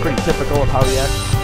pretty typical of how he acts.